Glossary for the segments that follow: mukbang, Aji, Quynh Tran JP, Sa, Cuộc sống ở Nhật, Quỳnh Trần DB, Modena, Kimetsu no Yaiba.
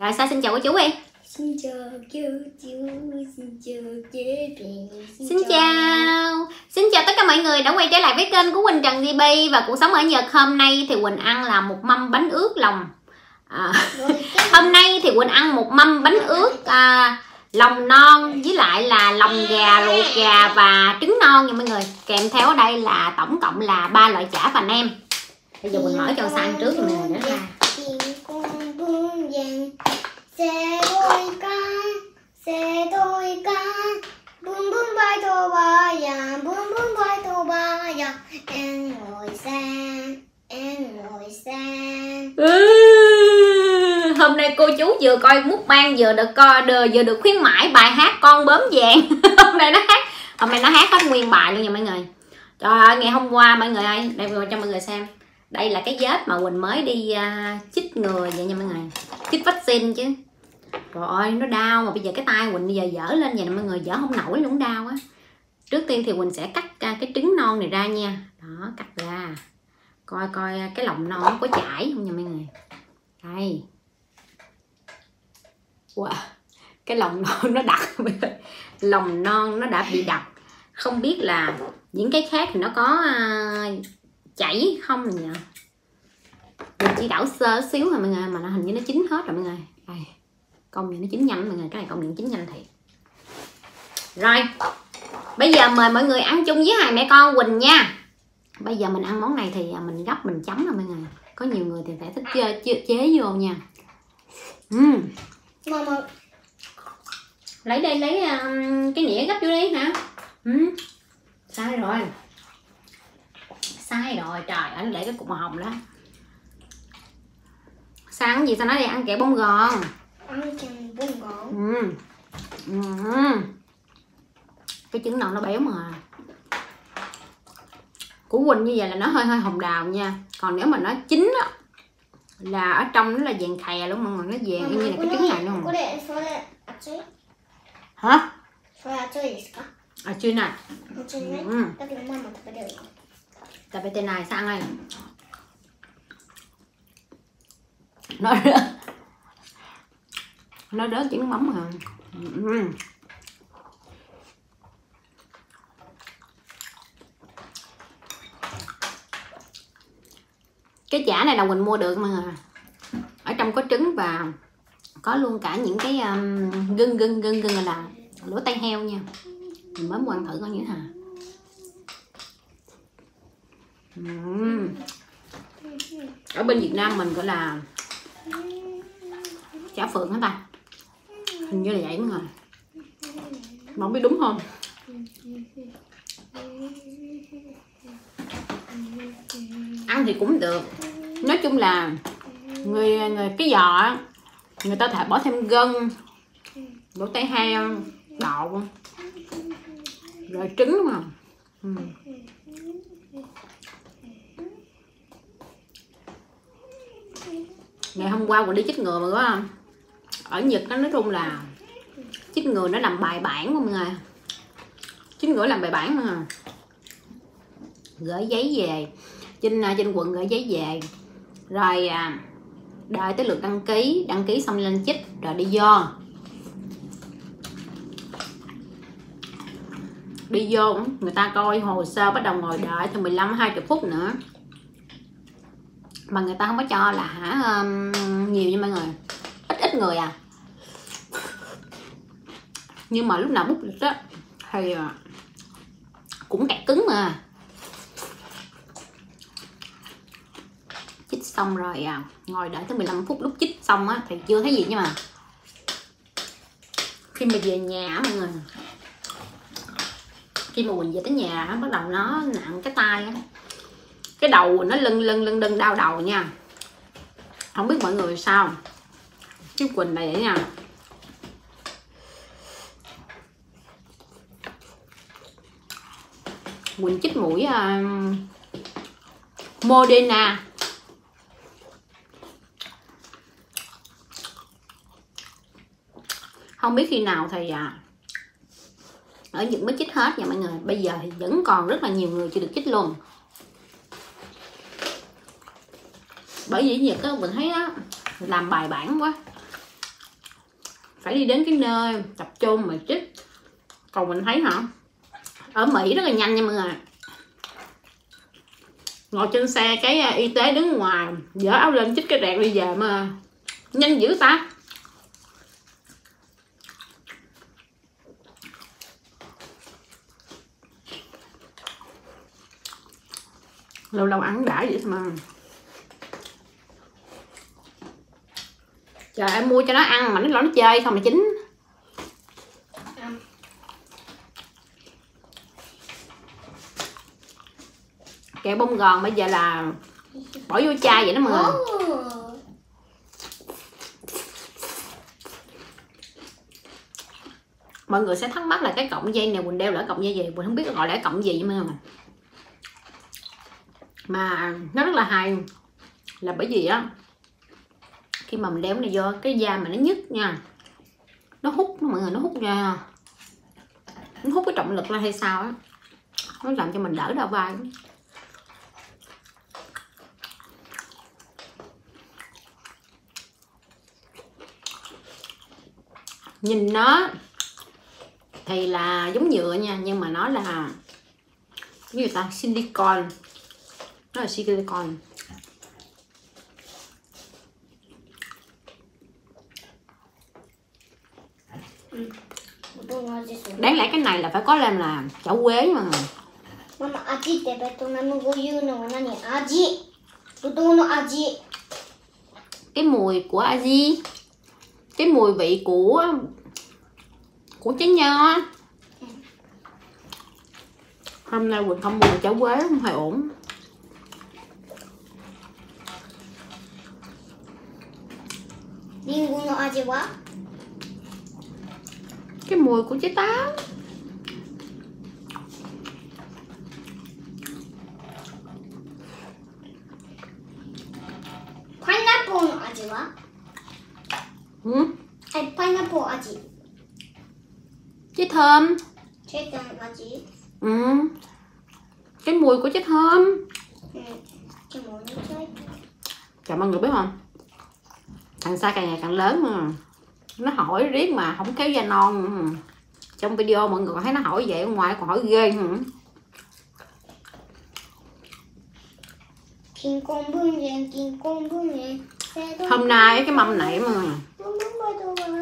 Rồi sao xin chào cô chú đi. Xin chào cô chú, xin chào chú Trần. Xin chào. Xin chào tất cả mọi người đã quay trở lại với kênh của Quỳnh Trần DB và cuộc sống ở Nhật. Hôm nay thì Quỳnh ăn là một mâm bánh ướt lòng. Hôm nay thì Quỳnh ăn một mâm bánh ướt lòng non với lại là lòng gà, ruột gà và trứng non nha mọi người. Kèm theo ở đây là tổng cộng là 3 loại chả và nem. Bây giờ Quỳnh mở cho sang trước rồi mình nữa ha. Xe đôi con, bum bum bay thô ba già, bum bum bay thô ba già, em ngồi xe. Hôm nay cô chú vừa coi mukbang vừa được khuyến mãi bài hát Con Bướm Vàng. hôm nay nó hát hết nguyên bài luôn nha mọi người. Trời ơi, ngày hôm qua mọi người ơi, đây cho mọi người xem. Đây là cái vết mà Quỳnh mới đi chích người vậy nha mọi người. Chích vaccine chứ. Trời ơi nó đau mà bây giờ cái tay Quỳnh bây giờ dở lên vậy nè mọi người, dở không nổi luôn, đau á. Trước tiên thì Quỳnh sẽ cắt cái trứng non này ra nha. Đó, cắt ra. Coi coi cái lòng non nó có chảy không nha mọi người. Đây. Wow. Cái lòng non nó đặc. Lòng non nó đã bị đặc. Không biết là những cái khác thì nó có chảy không nhỉ. Mình chỉ đảo sơ xíu thôi mọi người mà nó hình như nó chín hết rồi mọi người. Đây. Công nhận nó chín nhanh mọi người, cái này công nhận chín nhanh thiệt. Rồi. Bây giờ mời mọi người ăn chung với hai mẹ con Quỳnh nha. Bây giờ mình ăn món này thì mình gấp mình chấm rồi mọi người. Có nhiều người thì phải thích chế vô nha. Mama. Lấy đây lấy cái nĩa gấp vô đi hả? Sai rồi. Sai rồi, trời ơi, để cái cục màu hồng đó. Sang cái gì sao nói đi, ăn kẹo bông gòn. Ăn kẹo bông gòn. Cái trứng non nó béo mà. Của Quỳnh như vậy là nó hơi hồng đào nha. Còn nếu mà nó chín á là ở trong nó là vàng khè luôn mọi người, nó vàng như là cái trứng này luôn. Hả? À chưa nè. Tại vì tên này sang này nó đớn chỉ nước mắm hả? Cái chả này là mình mua được mọi người, ở trong có trứng và có luôn cả những cái gân là lỗ tai heo nha, mình mới mua ăn thử coi như thế nào. Ở bên Việt Nam mình gọi là chả phượng hả ta? Hình như là vậy đúng rồi. Mà không biết đúng không? Ăn thì cũng được. Nói chung là người cái giò người ta thể bỏ thêm gân, đổ tay heo, đậu, rồi trứng đúng không? Ngày hôm qua Quỳnh đi chích ngừa mà có không? Ở Nhật nó nói chung là chích ngừa nó làm bài bản mọi người. Chích ngừa làm bài bản mà. Gửi giấy về, trên quận gửi giấy về. Rồi đợi tới lượt đăng ký xong lên chích rồi đi vô người ta coi hồ sơ bắt đầu ngồi đợi từ 15-20 phút nữa. Mà người ta không có cho là nhiều nha mọi người, ít người à. Nhưng mà lúc nào bút lịch á thì cũng kẹt cứng mà. Chích xong rồi ngồi đợi tới 15 phút, lúc chích xong á thì chưa thấy gì nhưng mà khi mà về nhà mọi người, khi mà mình về tới nhà bắt đầu nó nặng cái tay á, cái đầu nó lưng đau đầu nha, không biết mọi người sao chứ Quỳnh này vậy nha. Quỳnh chích mũi Modena. Không biết khi nào thì ở Nhật mới chích hết nha mọi người. Bây giờ thì vẫn còn rất là nhiều người chưa được chích luôn. Bởi vì Nhật á, mình thấy á, làm bài bản quá. phải đi đến cái nơi tập trung mà chích. Còn mình thấy hả, ở Mỹ rất là nhanh nha mọi người. Ngồi trên xe cái y tế đứng ngoài dỡ áo lên chích cái đạn đi về mà nhanh dữ ta. Lâu lâu ăn đã vậy mà. Trời em mua cho nó ăn mà nó chơi không mà chín. Kẹo bông gòn bây giờ là bỏ vô chai vậy đó mọi người. Mọi người sẽ thắc mắc là cái cọng dây này Quỳnh đeo là cọng dây gì, Quỳnh không biết gọi là cọng gì mà nó rất là hay, là bởi vì á khi mà mình đeo cái này vô cái da mà nó nhức nha, nó hút, mọi người, nó hút ra, nó hút cái trọng lực ra hay sao á, nó làm cho mình đỡ đau vai. Nhìn nó thì là giống nhựa nha, nhưng mà nó là cái gì ta, silicon, nó là silicon. Đáng lẽ cái này là phải có lên là chậu quế mà. Mama Aji để bé tôi nằm ngủ yêu nó là gì Aji, tôi nó Aji. Cái mùi của Aji, cái mùi vị của trái nho. Hôm nay Quỳnh không mua cháo quế không hề ổn. Cái mùi của trái táo. Pineapple no aji wa? Pineapple aji. Trái thơm. Trái thơm aji. Cái mùi của trái thơm. Cái mùi của trái. Trời, mọi người biết không? Thằng Sa càng ngày càng lớn mà. Nó hỏi riết mà không kéo da non. Trong video mọi người còn thấy nó hỏi vậy, ngoài còn hỏi ghê hả? Hôm nay cái mâm này mà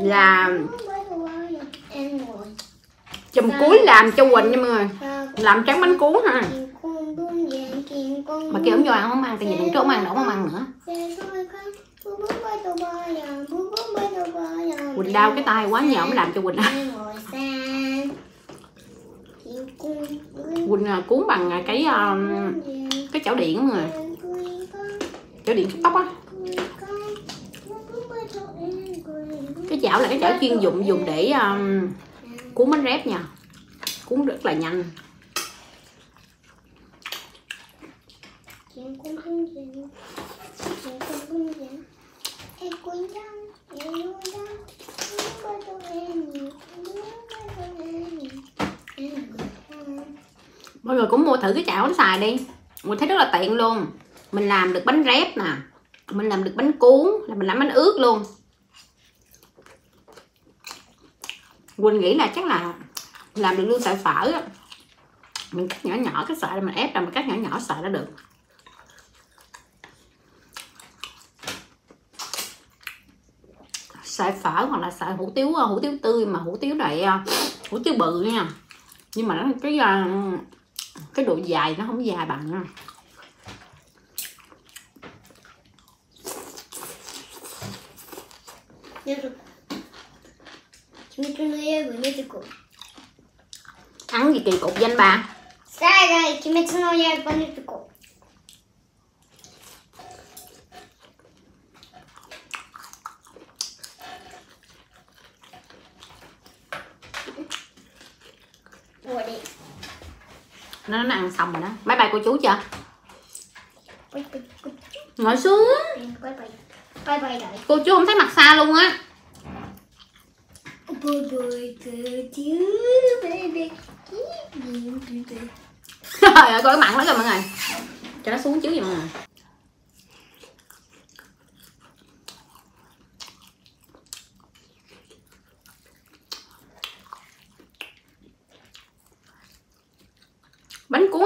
là chùm cuối làm cho Quỳnh nha mọi người, làm tráng bánh cuốn ha. Mà kêu ổng vô ăn không ăn, tại vì đừng trốn ăn đâu không ăn nữa. Quỳnh đau cái tay quá nhờ, ổng làm cho Quỳnh đau. Quỳnh cuốn bằng cái chảo điện mọi người, chảo điện cắt tóc á. Cái chảo là cái chảo chuyên dụng dùng để cuốn bánh rép nha, cuốn rất là nhanh. Mọi người cũng mua thử cái chảo nó xài đi, mình thấy rất là tiện luôn. Mình làm được bánh rép nè, mình làm được bánh cuốn, là mình làm bánh ướt luôn. Quỳnh nghĩ là chắc là làm được luôn sợi phở á, mình cắt nhỏ nhỏ cái sợi, mình ép ra mình cắt nhỏ nhỏ sợi là được. Sợi phở hoặc là sợi hủ tiếu, hủ tiếu tươi mà hủ tiếu này, hủ tiếu bự nha, nhưng mà nó cái độ dài nó không dài bằng nha. Ăn gì kỳ cục danh bà. Sai rồi, Kimetsu no Yaiba ni cục. Nó ăn xong rồi đó. Bye bye cô chú chưa? Ngồi xuống. Bye bye rồi. Cô chú không thấy mặt xa luôn á. Trời ơi, coi mặn lắm rồi mọi người. Cho nó xuống chứ gì mọi người.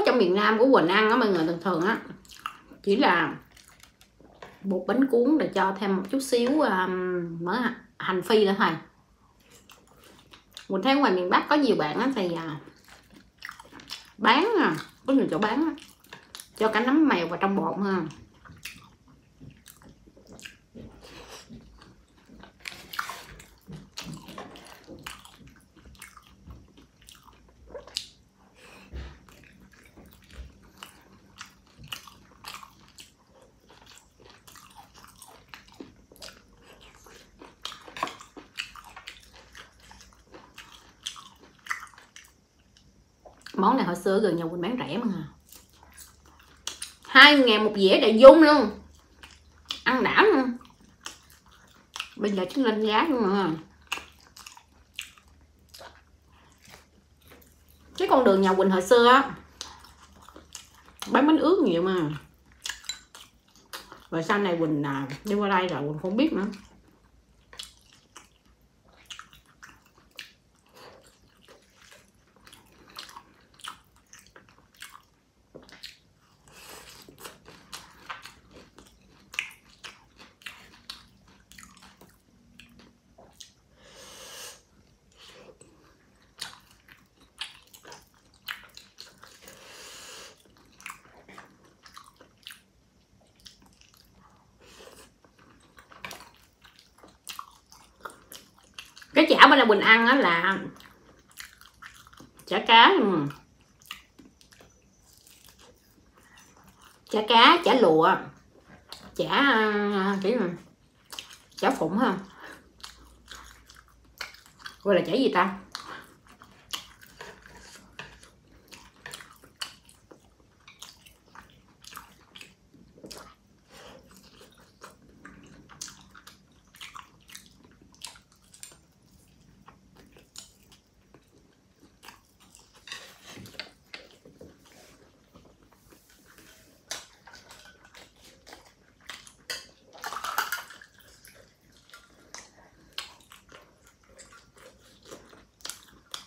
ở trong miền Nam của Quỳnh ăn á mọi người, thường thường á chỉ là bột bánh cuốn để cho thêm một chút xíu mỡ hành phi nữa thôi. Mình thấy ngoài miền Bắc có nhiều bạn á thì bán có nhiều chỗ bán cho cả nấm mèo vào trong bột ha. Món này hồi xưa gần nhà Quỳnh bán rẻ mà, 2.000 một dĩa đại dung luôn, ăn đã luôn. Bây giờ chứng lên giá luôn mà. Cái con đường nhà Quỳnh hồi xưa á bán bánh ướt nhiều mà, rồi sau này Quỳnh đi qua đây rồi Quỳnh không biết nữa. Cái chả bên là Quỳnh ăn á là chả cá, chả cá, chả lụa, chả cái chả phụng ha, gọi là chả gì ta,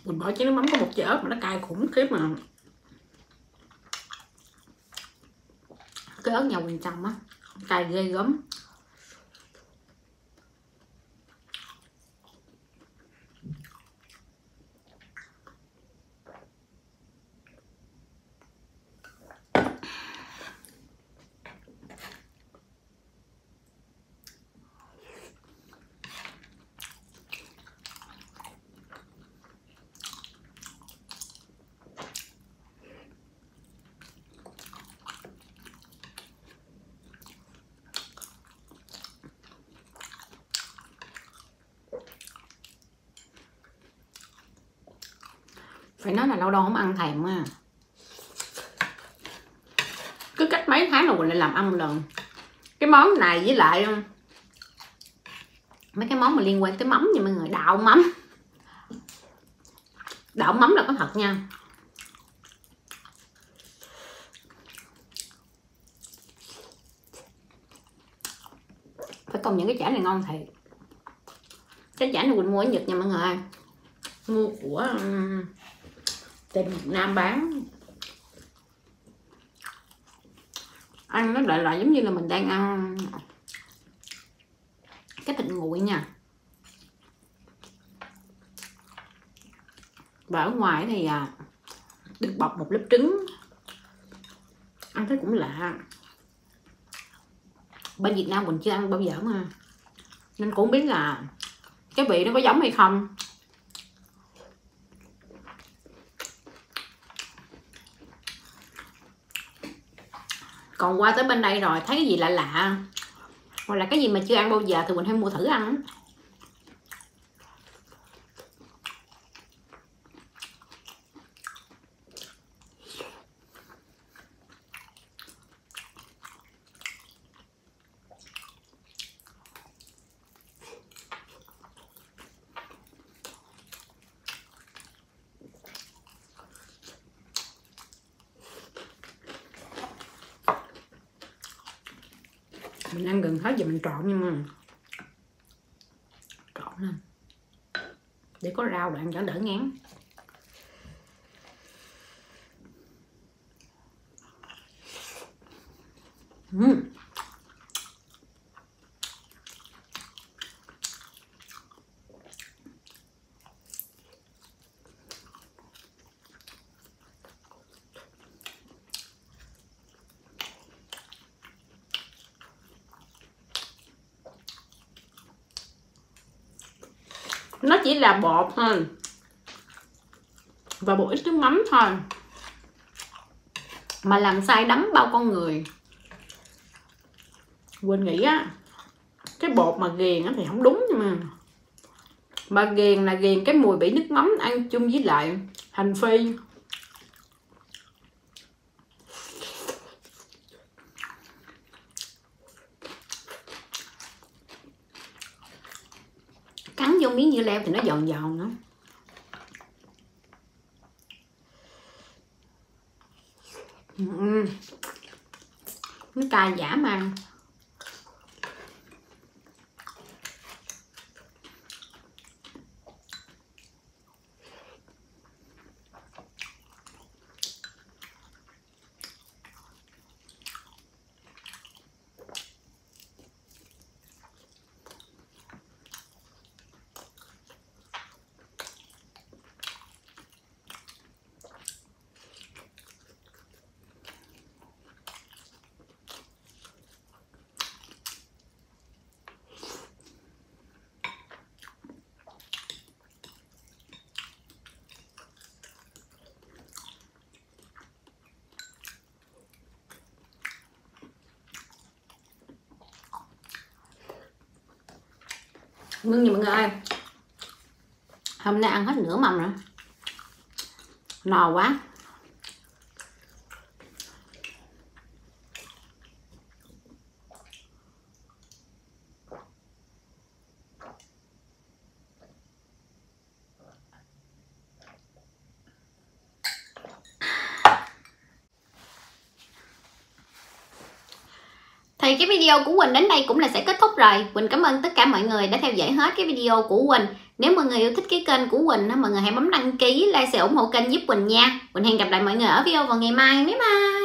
mình bỏ chứ nó mắm có một chợ mà nó cay khủng khiếp mà. Cái ớt nhà Quỳnh trồng á cay ghê gớm. Phải nói là lâu đâu không ăn thèm mà. Cứ cách mấy tháng là Quỳnh lại làm ăn một lần. Cái món này với lại mấy cái món mà liên quan tới mắm nha mọi người, đạo mắm. Đạo mắm là có thật nha. Phải công nhận cái chả này ngon thiệt. Cái chả này Quỳnh mua ở Nhật nha mọi người. Mua của tại Việt Nam bán, ăn nó đại loại giống như là mình đang ăn cái thịt nguội nha. Và ở ngoài thì được bọc một lớp trứng, ăn thấy cũng lạ. Bên Việt Nam mình chưa ăn bao giờ mà, nên cũng không biết là cái vị nó có giống hay không. Còn qua tới bên đây rồi thấy cái gì lạ lạ hoặc là cái gì mà chưa ăn bao giờ thì mình hay mua thử ăn. Mình ăn gần hết giờ mình trộn, nhưng mà trộn lên để có rau để ăn cho đỡ ngán. Nó chỉ là bột thôi và một ít nước mắm thôi mà làm sai đắm bao con người. Quỳnh nghĩ á, cái bột mà ghiền á thì không đúng, nhưng mà ghiền là ghiền cái mùi bị nước mắm ăn chung với lại hành phi. Cắn vô miếng dưa leo thì nó giòn giòn nữa. Nó cay dã man. Nhưng mọi người ơi, hôm nay ăn hết nửa mâm rồi, no quá. Thì cái video của Quỳnh đến đây cũng là sẽ kết thúc rồi. Quỳnh cảm ơn tất cả mọi người đã theo dõi hết cái video của Quỳnh. Nếu mọi người yêu thích cái kênh của Quỳnh, mọi người hãy bấm đăng ký, like, share, ủng hộ kênh giúp Quỳnh nha. Quỳnh hẹn gặp lại mọi người ở video vào ngày mai. Bye bye.